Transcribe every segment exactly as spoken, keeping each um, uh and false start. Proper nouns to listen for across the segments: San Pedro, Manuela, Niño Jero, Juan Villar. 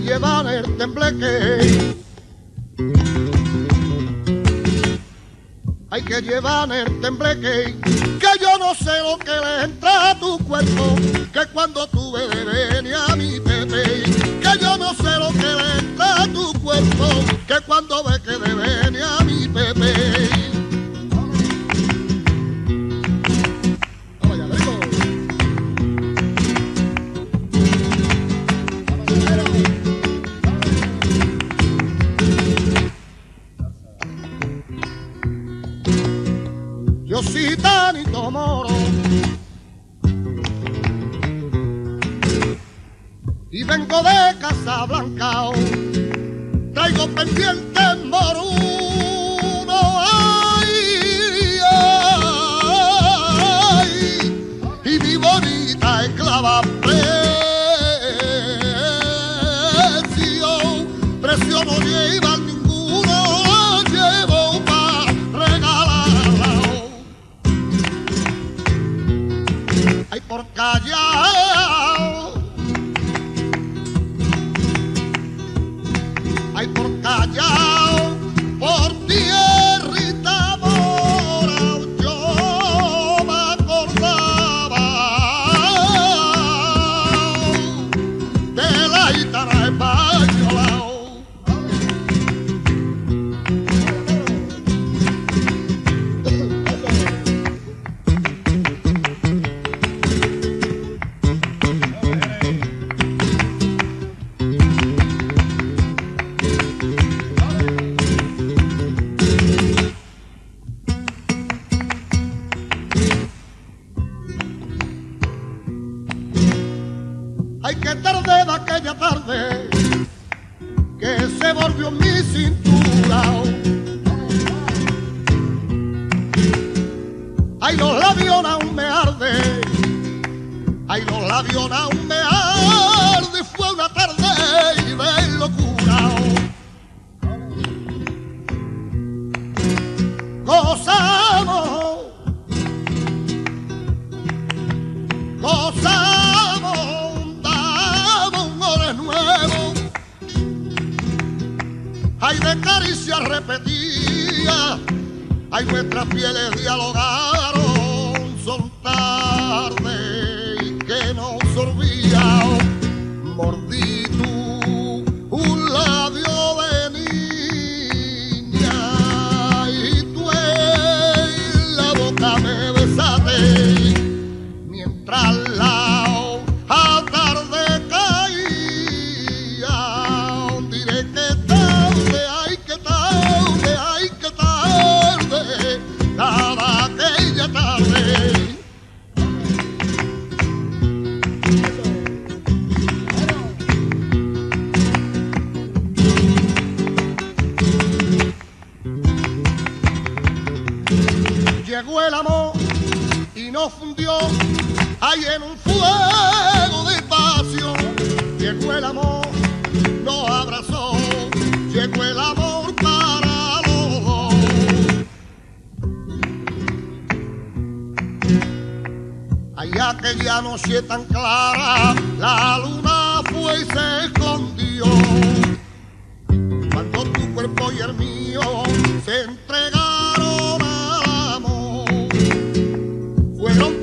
que llevar el tembleque. Hay que llevar el tembleque, que yo no sé lo que le entra a tu cuerpo, que cuando tú bebes ni a mi pepe, que yo no sé lo que le entra a tu cuerpo, que cuando ve que bebes ni a mi pepe. Yo soy tanito moro y vengo de Casablanca, traigo pendiente moruno, ay, ay, y mi bonita esclava precio, precio no lleva ninguno. Por Callao, ay por Callao, por tierrita mora, yo me acordaba de la guitarra española. Ay, qué tarde de aquella tarde que se volvió mi cintura. Ay, los labios aún me arden, ay, los labios aún me arden. Fue una tarde de locura, gozamos, gozamos. Ay, de caricias repetidas, ay, nuestras pieles dialogaron, son tardes que nos olvidaron. Mordí tú un labio de niña y tú en la boca me besaste, mientras la llegó el amor y nos fundió ahí en un fuego de pasión. Llegó el amor, nos abrazó, llegó el amor para los dos. Allá aquella noche tan clara, la luna fue y se escondió, cuando tu cuerpo y el mío se entregaron a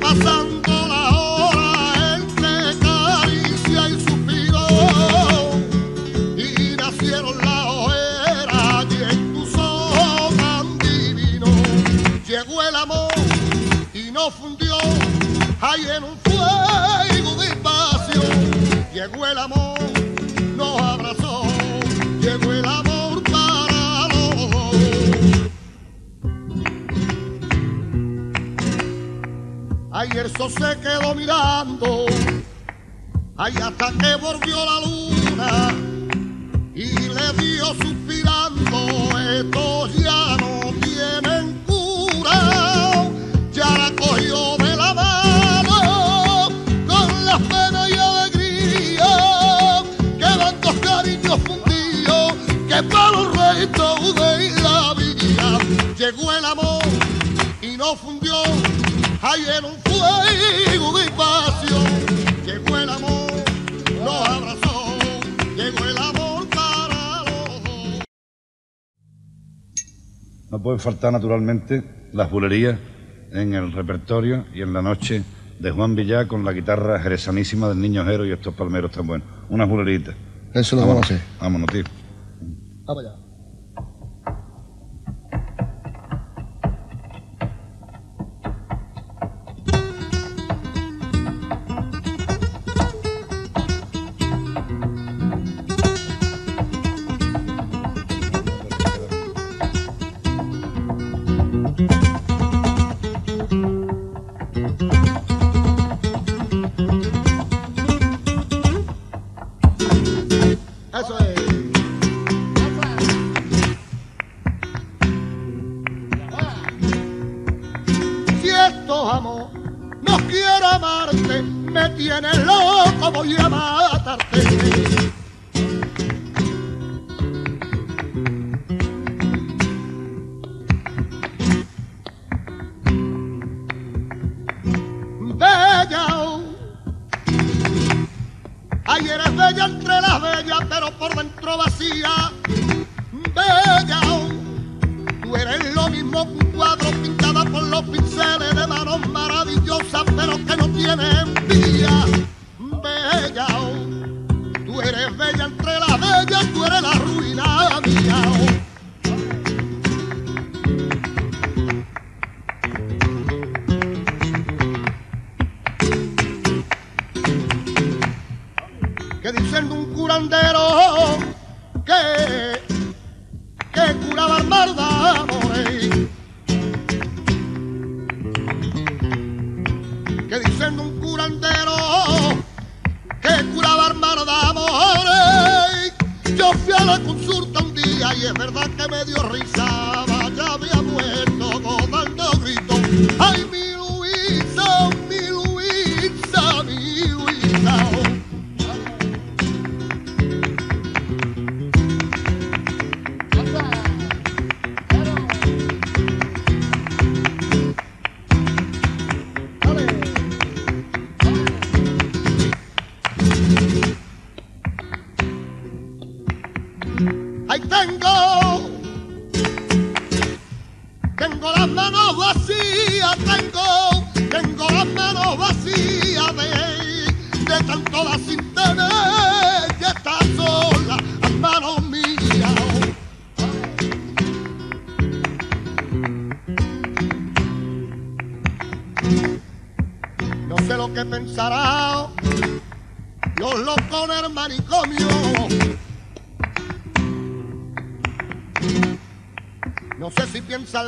pasando la hora entre caricia y suspiro, y nacieron la ojeras y en tu sol tan divino. Llegó el amor y nos fundió ahí en un fuego de pasión. Llegó el amor, nos abrazó, llegó el amor. Ay, el sol se quedó mirando, ay, hasta que volvió la luna y le dio suspirando. Estos ya no tienen cura, ya la cogió de la mano con las penas y alegría que van dos cariños fundidos, que para los restos de la vida. Llegó el amor y nos fundió ahí en un fuego de pasión. Llegó el amor, nos abrazó, llegó el amor. pueden faltar naturalmente las bulerías en el repertorio y en la noche de Juan Villar con la guitarra jerezanísima del Niño Jero y estos palmeros tan buenos. Unas buleritas. Eso lo vamos a hacer. Vámonos, tío. Vamos allá.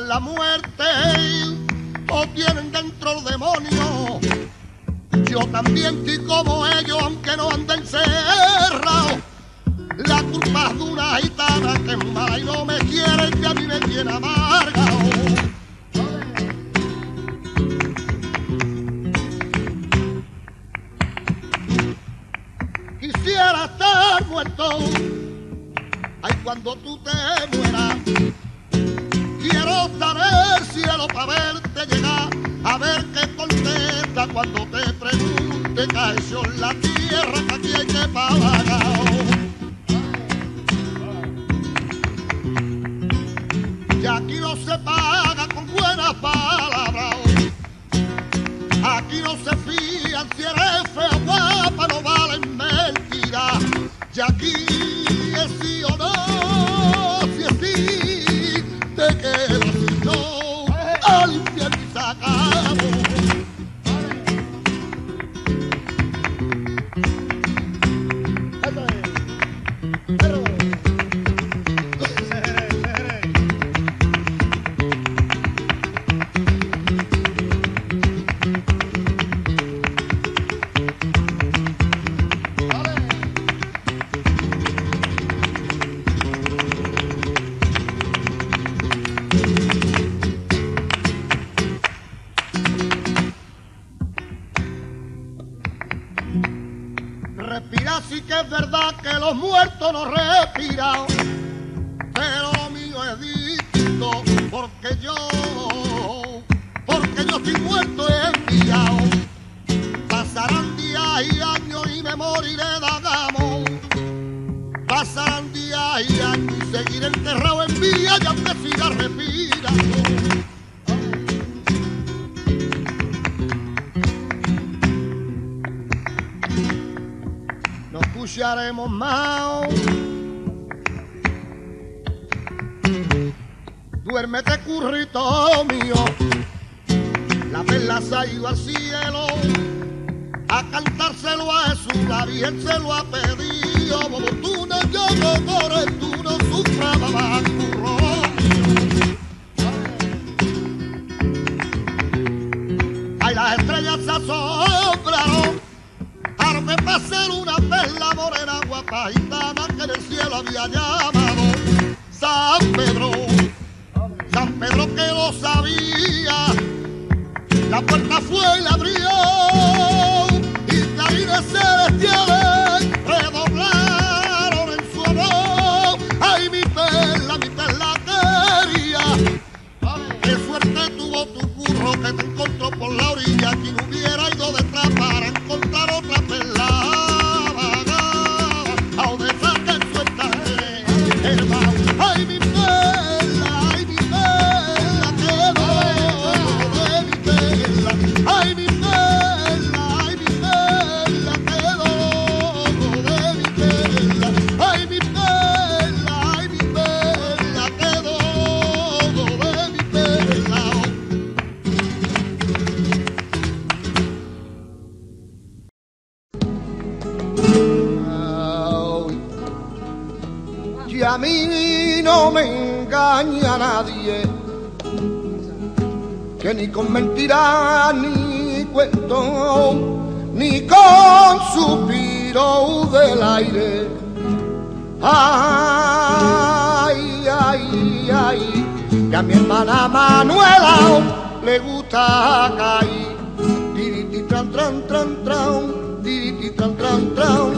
La muerte o tienen dentro el demonio. Yo también estoy como ellos, aunque no anden cerrados. La culpa es de una gitana que es mala y no me quiere, que a mí me tiene amargado. Quisiera estar muerto, ay, cuando tú te mueras. Quiero estar en el cielo para verte llegar, a ver qué contesta cuando te pregunte que eso es la tierra que aquí hay que pagar. Y aquí no se paga con buenas palabras, aquí no se fían, si eres feo guapa no valen mentiras. Y aquí es sí o no, si es sí te quedo si yo al infierno y se acabó. Los muertos no respiran, pero lo mío es distinto, porque yo, porque yo estoy muerto y enviado. Pasarán días y años y me moriré de agamo. Pasarán días y años y seguiré enterrado en vía y aunque siga respirando. escucharemos más. Duérmete, currito mío, la perla se ha ido al cielo a cantárselo a Jesús, la Virgen se lo ha pedido. Como tú no llores, corres, tú no sufras, mamá, curro. Ay, las estrellas se asombraron para que pasara una perla morena guapa gitana que en el cielo había llamado San Pedro. San Pedro que lo sabía, la puerta fue y la abrió, y clarines celestiales redoblaron en su honor. Ay, mi perla, mi perla quería, qué suerte tuvo tu curro que te encontró por la orilla. Quien hubiera ido detrás para encontrar otra perla vagada, a donde saca en su estaje el mar. Ay, mi perla. Ay, mi perla, ay, mi perla, te doy de mi perla. Ay, mi perla, ay, mi perla, te doy de mi perla. Y a mí no me engaña nadie, que ni con mentiras, ni cuentos, ni con suspiros del aire. Ay, ay, ay, que a mi hermana Manuela le gusta caer. Tiriti tran tran tran tran, tiriti tran tran tran,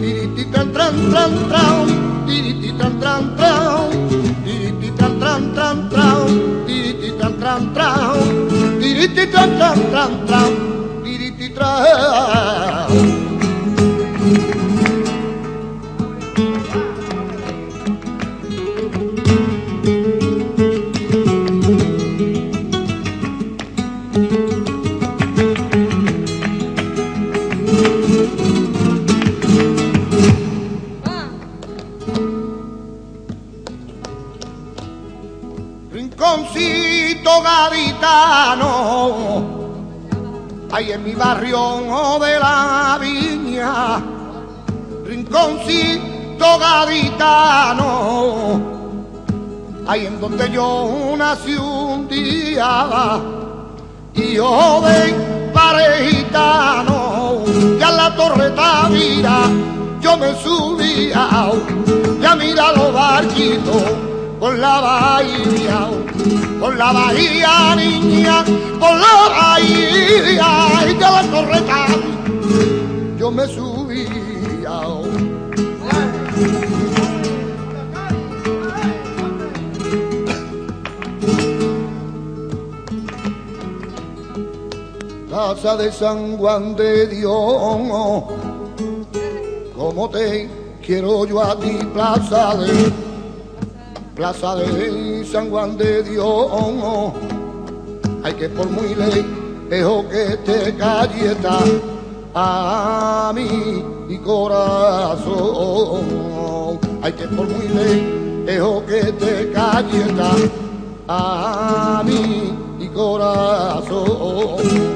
tiriti tran tran tran tran, tiriti tran tran tran, tiriti tran tran tran tran. Tran tran tran, tiriti tran tran tran tran, tiriti tran. Ahí en mi barrio de la viña, rinconcito gaditano, ahí en donde yo nací un día, y yo de parejitano, ya la torreta mira, yo me subía, ya mira los barquitos. Por la bahía, por la bahía, niña, por la bahía, y de la torreta yo me subía. Casa de San Juan de Dios, como te quiero yo a ti, plaza de... Plaza de San Juan de Dios, hay que por muy lejos que te galleta a mi corazón. Hay que por muy lejos que te galleta a mi corazón.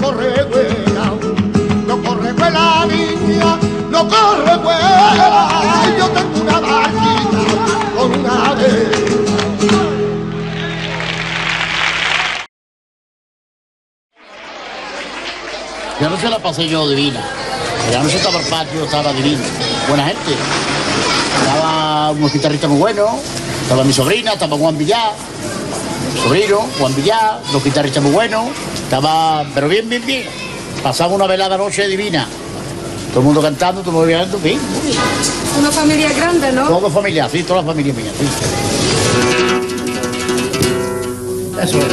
Corre, vuela, no corre, vuela, niña. Yo no se la pasé yo divina. Ya no se estaba el patio, estaba divino. Buena gente. Estaba unos guitarristas muy buenos. Estaba mi sobrina, estaba Juan Villar. Mi sobrino, Juan Villar, los guitarristas muy buenos. Estaba, pero bien, bien, bien. Pasaba una velada noche divina. Todo el mundo cantando, todo el mundo bailando, bien. Una familia grande, ¿no? Toda familia, sí, toda la familia mía, sí. Eso es.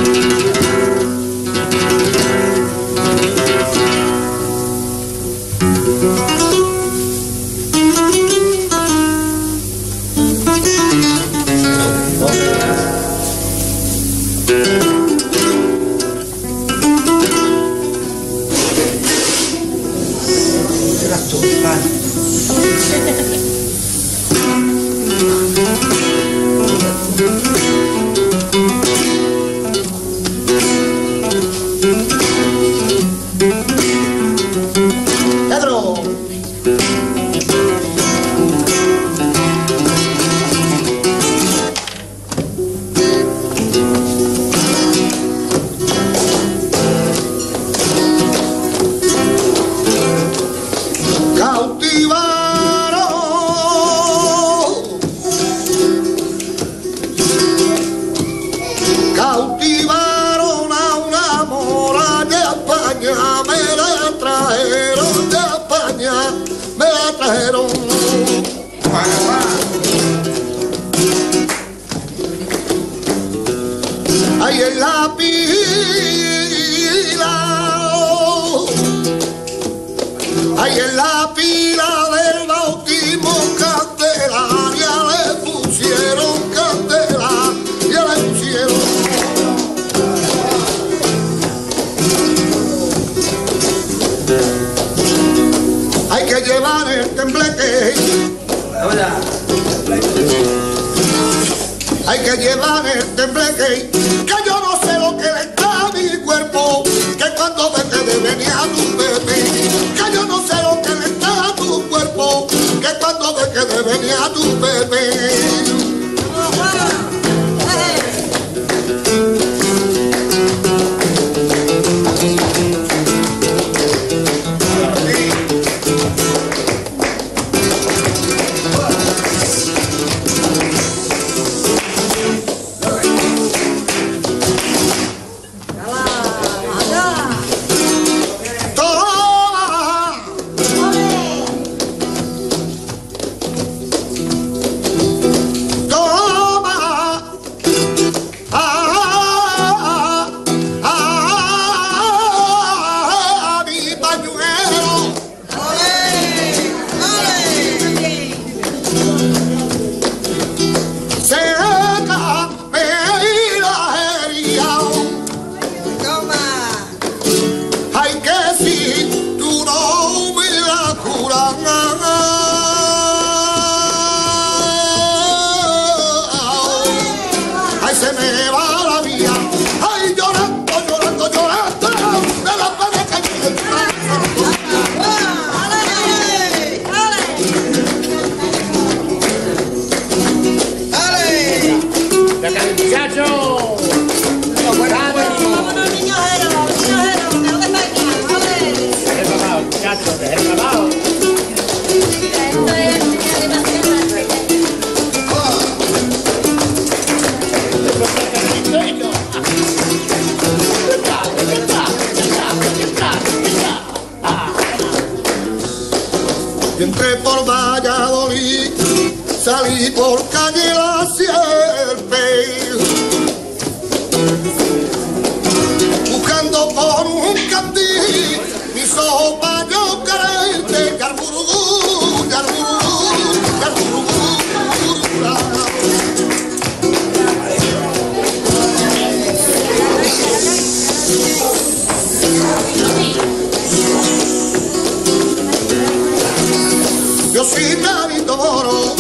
Yo sí te adoro.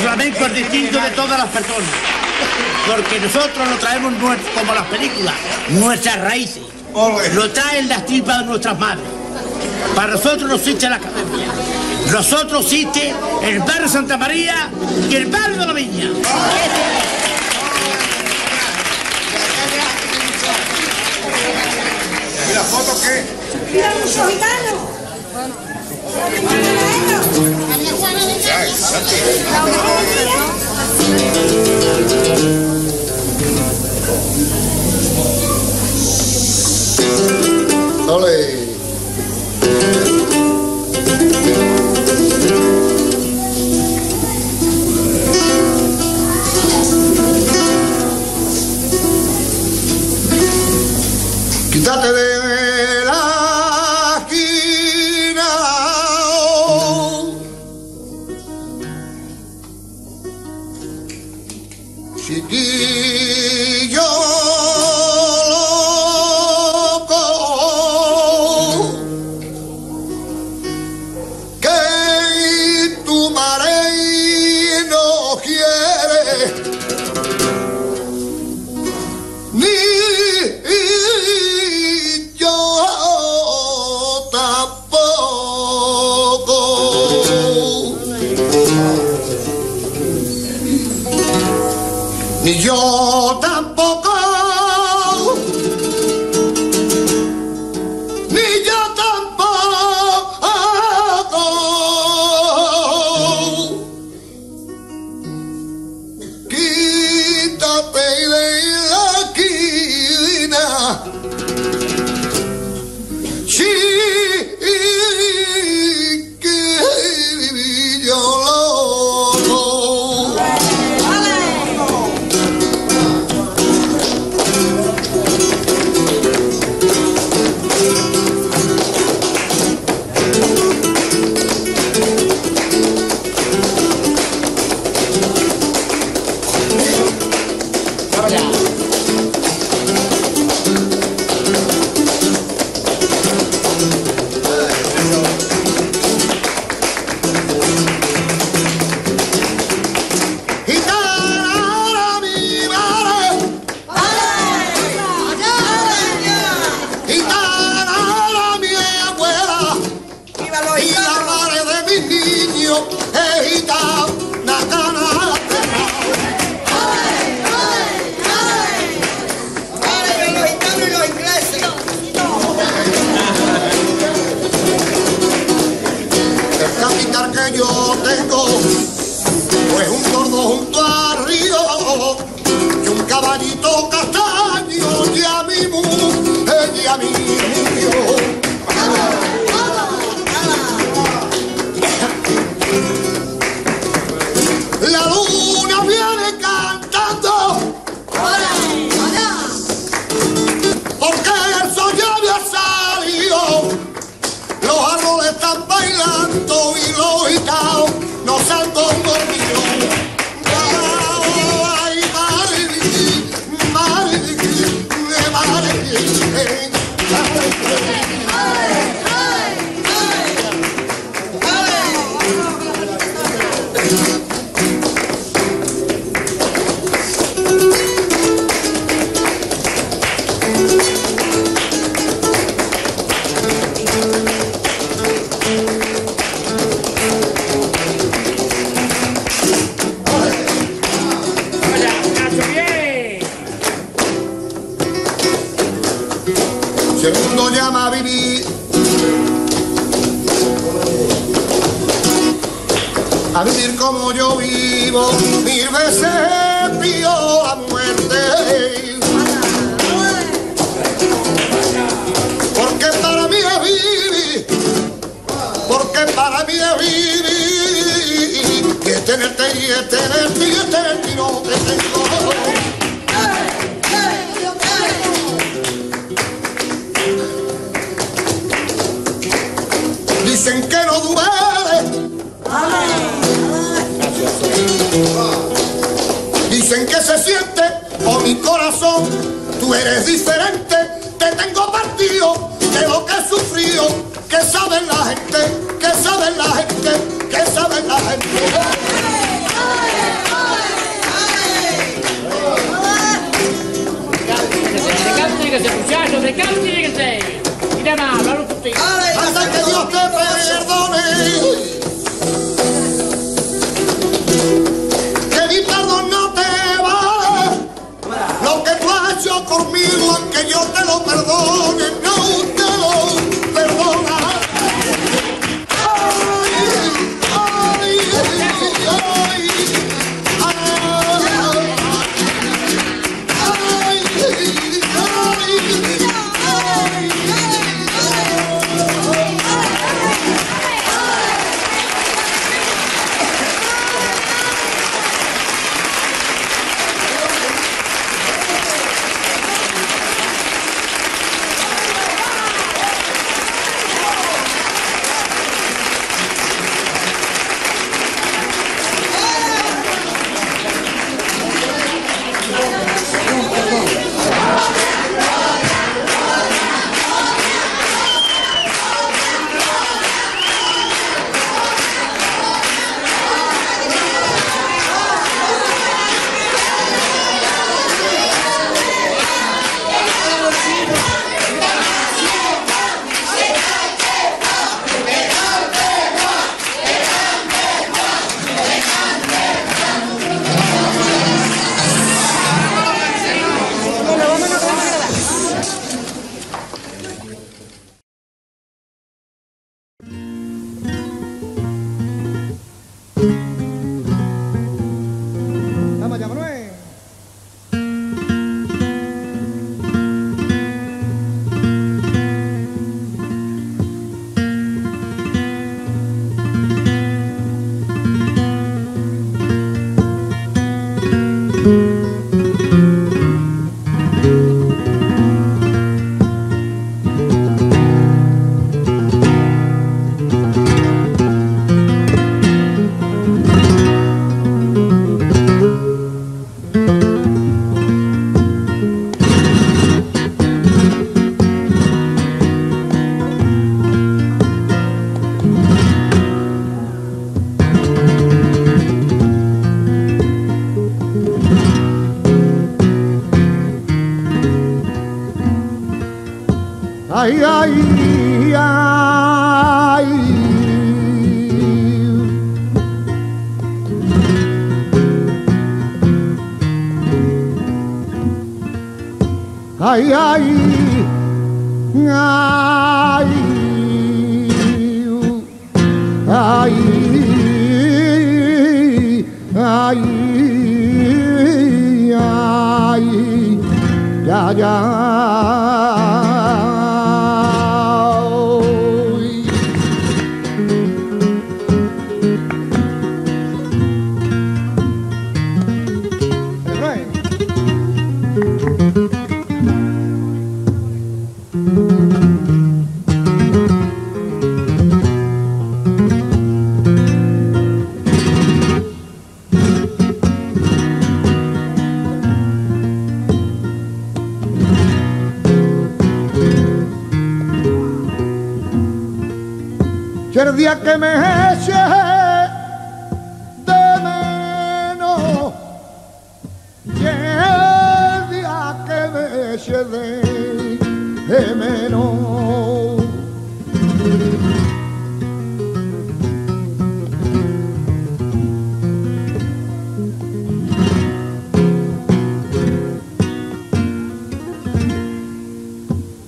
Flamenco es distinto de todas las personas, porque nosotros lo traemos nuestro, como las películas, nuestras raíces, lo traen las tripas de nuestras madres. Para nosotros no existe la academia, nosotros existe el barrio Santa María y el barrio de la Viña. ¿Y la foto qué? ¡Mira muchos gitanos! ¡Ole! Quítate de dicen que se siente por mi corazón. Tú eres diferente, te tengo partido de lo que he sufrido. Que sabe la gente, que sabe la gente, que sabe la gente. ¡Se cante! ¡Mira nada, hablar por ti! ¡Hasta que Dios te perdone! ¡Que mi perdón no te va! ¡Lo que tú has hecho conmigo, aunque yo te lo perdone, no te lo perdona! ¡Ay! ¡Ay! ¡Ay! El día que me eche de menos, y el día que me eche de, de menos,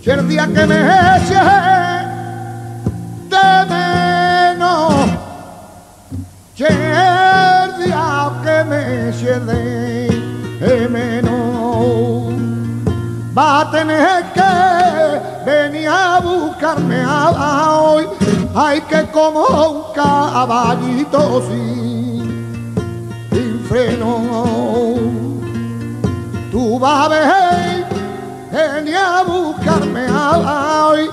y el día que me eche. Va a tener que venir a buscarme a hoy, hay que como un caballito sin, sin freno. Tú vas a ver, venir a buscarme a hoy,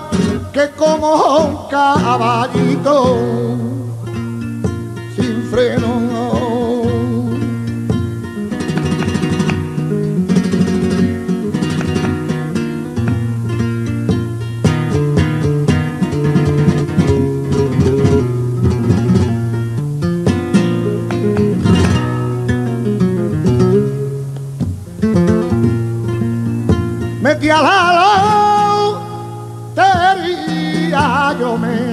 que como un caballito sin freno. a la lotería yo me.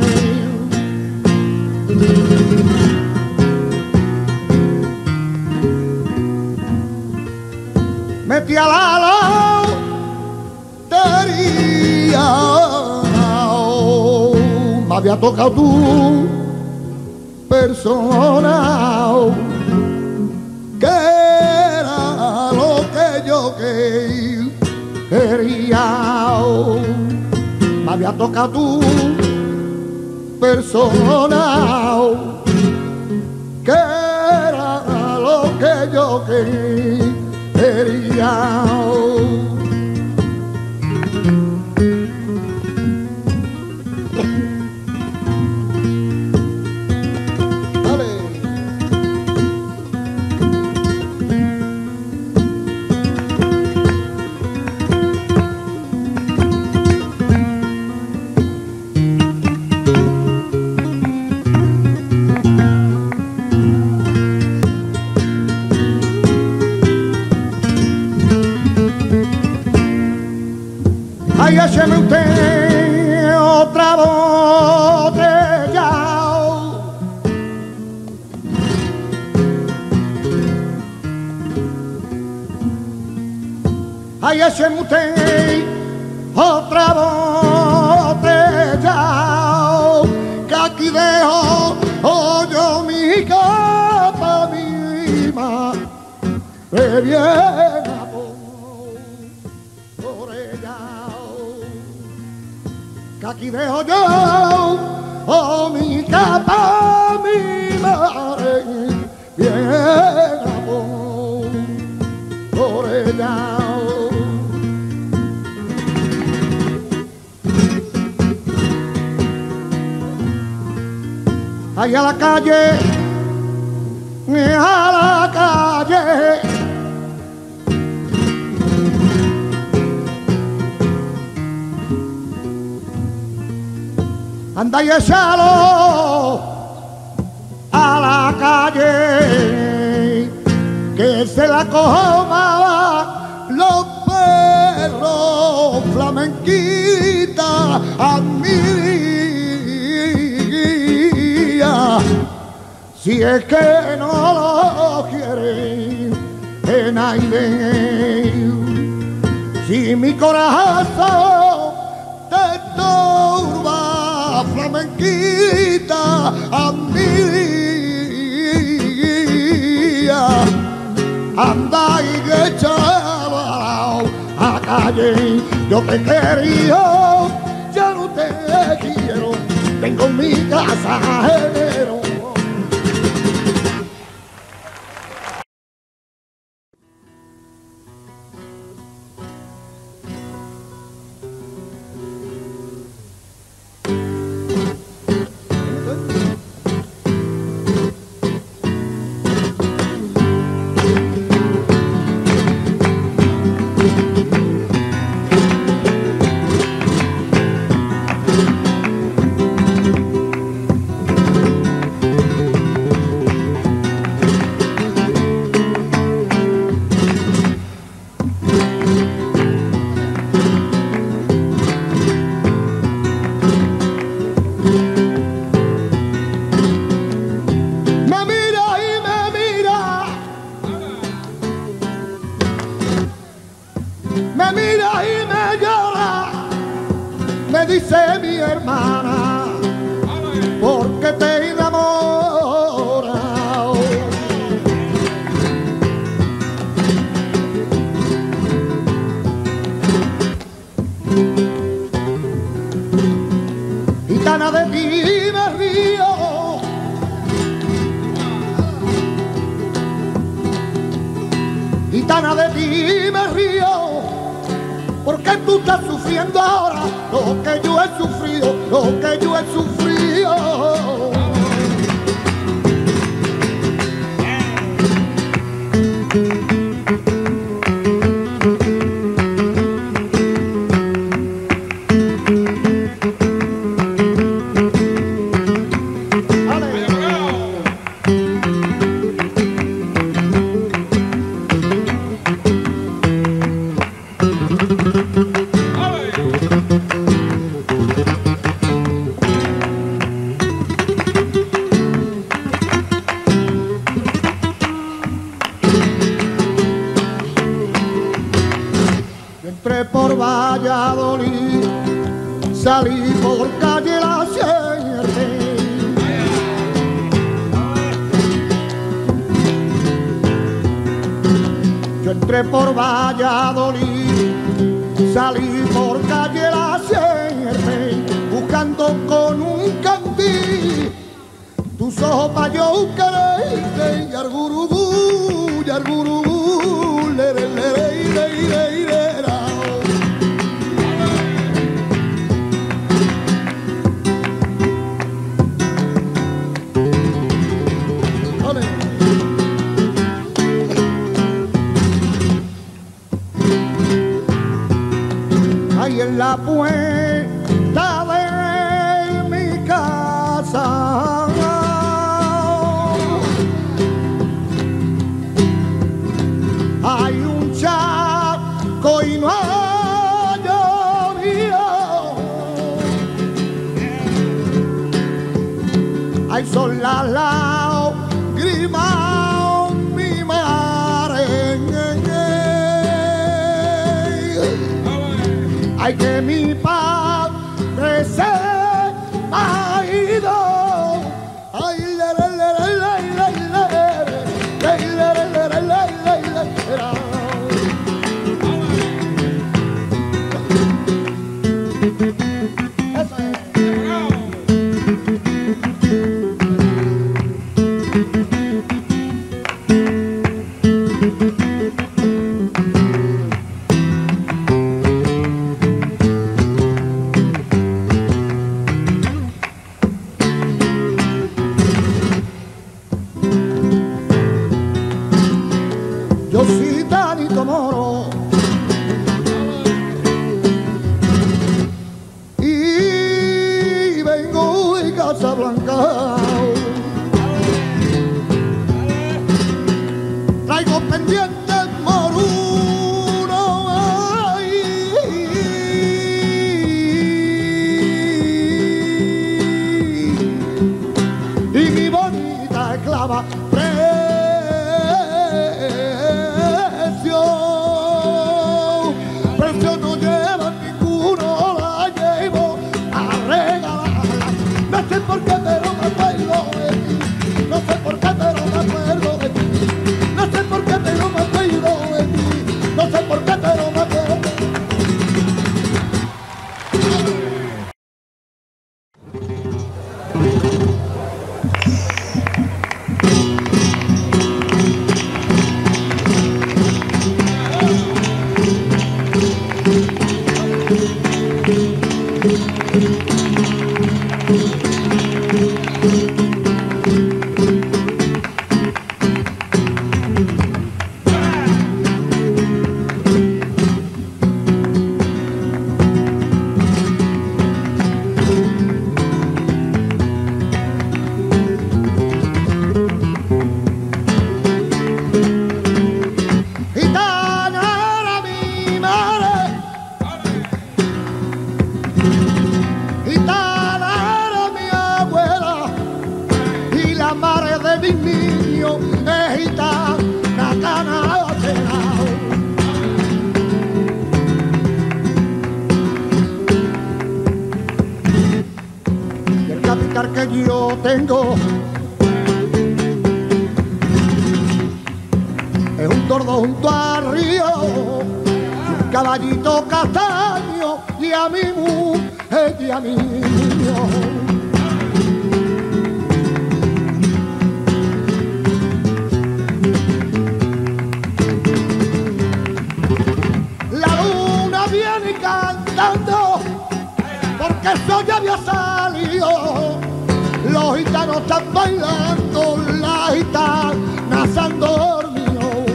Metí a la lotería, me había tocado tu persona, que era lo que yo quería, me había tocado tu persona, que era lo que yo quería. Écheme usted otra botella, ay, écheme usted otra botella, que aquí dejo oh, yo mi copa, mi ma, bebiendo. Aquí dejo yo, oh mi capa, mi madre, bien amor por ella. Ay, a la calle, a la calle. Anda y échalo a la calle, que se la coma los perros flamenquita a mí. Si es que no lo quieren en aire, si mi corazón te turba flamenquita a mí, anda y échala a la calle. Yo te quería, ya no te quiero, tengo mi casa Jero. Thank you. entré por Valladolid, salí por calle La Ciénega. Yo entré por Valladolid, salí por calle La Ciénega, buscando con un candil tus ojos para yo quererte, yargurugú, yargurugú, lere, lere, lere, lere, lere. En la puerta de mi casa hay un charco y no ha llovido. Hay sol la lágrima. Ay, que mi padre se ha ido. Ay, le, le, le, le, le, le, le, le, le, le, le, que yo tengo es un tordo junto al río, un caballito castaño y a mi mujer y a mi niño. La luna viene cantando porque el sol ya había salido. Los gitanos están bailando, la gitana se han dormido.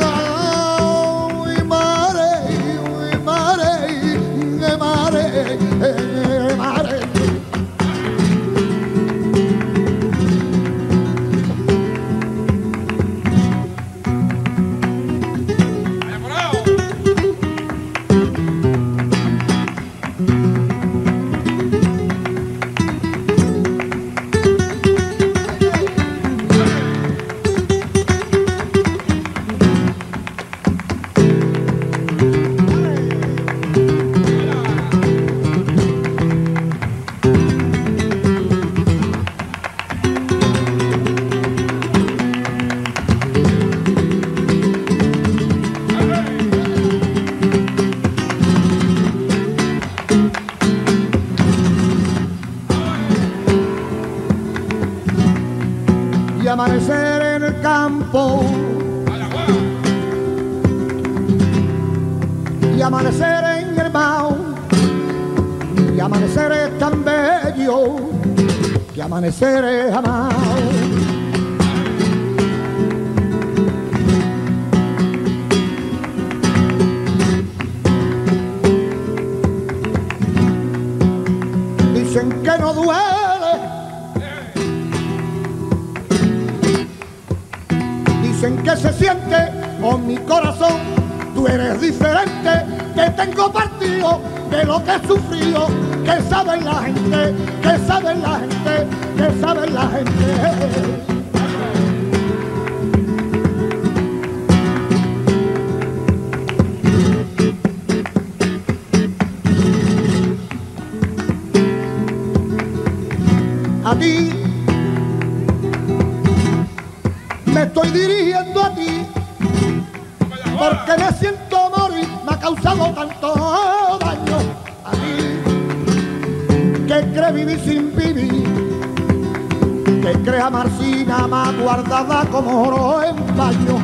Ay, mare, ay, mare, ay, mare, ay, mare. amanecer en el campo y amanecer en el Mao, y amanecer es tan bello que amanecer es amado. Dicen que no duele, dicen que se siente con mi corazón. Tú eres diferente, que tengo partido de lo que he sufrido. Que sabe la gente, que sabe la gente, que sabe la gente. A ti me estoy dirigiendo a ti, porque me siento morir, me ha causado tanto daño a ti, que cree vivir sin vivir, que cree amar sin amar, guardada como oro en paño.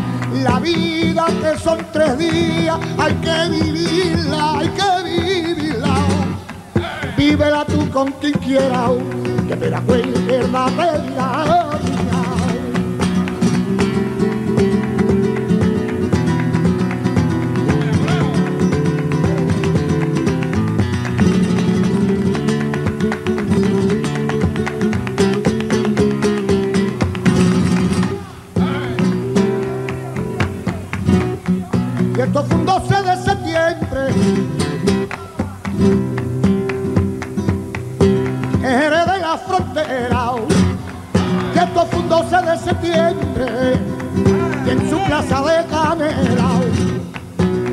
La vida que son tres días, hay que vivirla, hay que vivirla. Vívela tú con quien quieras, que te la cuelgues la pena. Septiembre, y en su plaza de Canela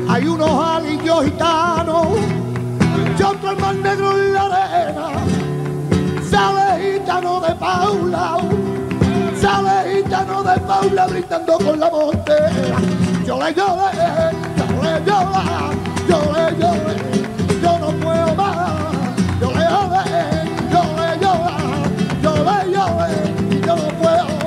hay unos alillos gitanos y otro el mar negro y la arena. Sale gitano de Paula, sale gitano de Paula brindando con la montera. Yo le lloré, yo le lloré, yo le lloré, yo no puedo más. Yo le lloré, yo le lloré, yo le lloré, yo no puedo.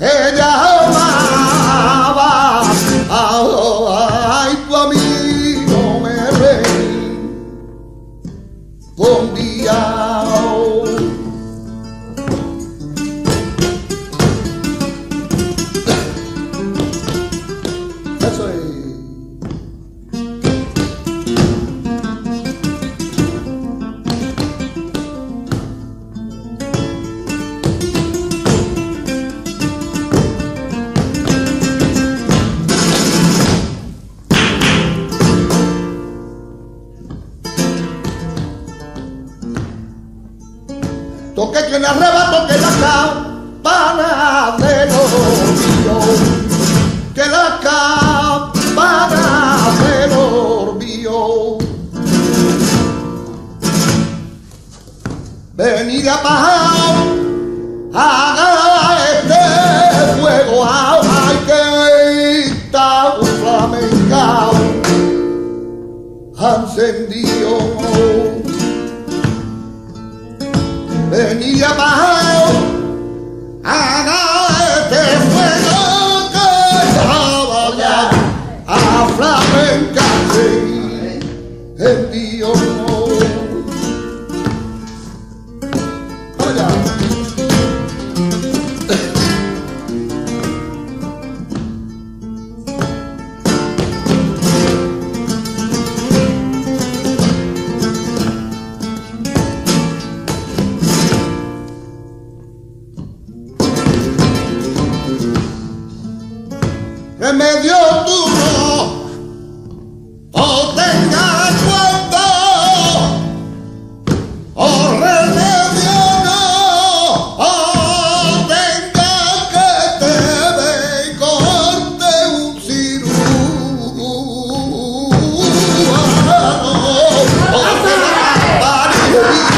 Ella amaba, ay, tu amigo me reí. Toque que me arreba, toque la campana del olvido, que la campana del olvido. Venid apagado, haga este fuego, ay que está un flamencao encendido. Venid abajo, haga este fuego que estaba ya a flamencarse en Dios. Allá. Remedio duro, o tengas cuento, o remedio no, o tengas que te de corte un cirujano, o te va a parir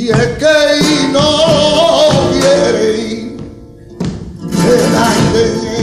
y a que no quiere, que la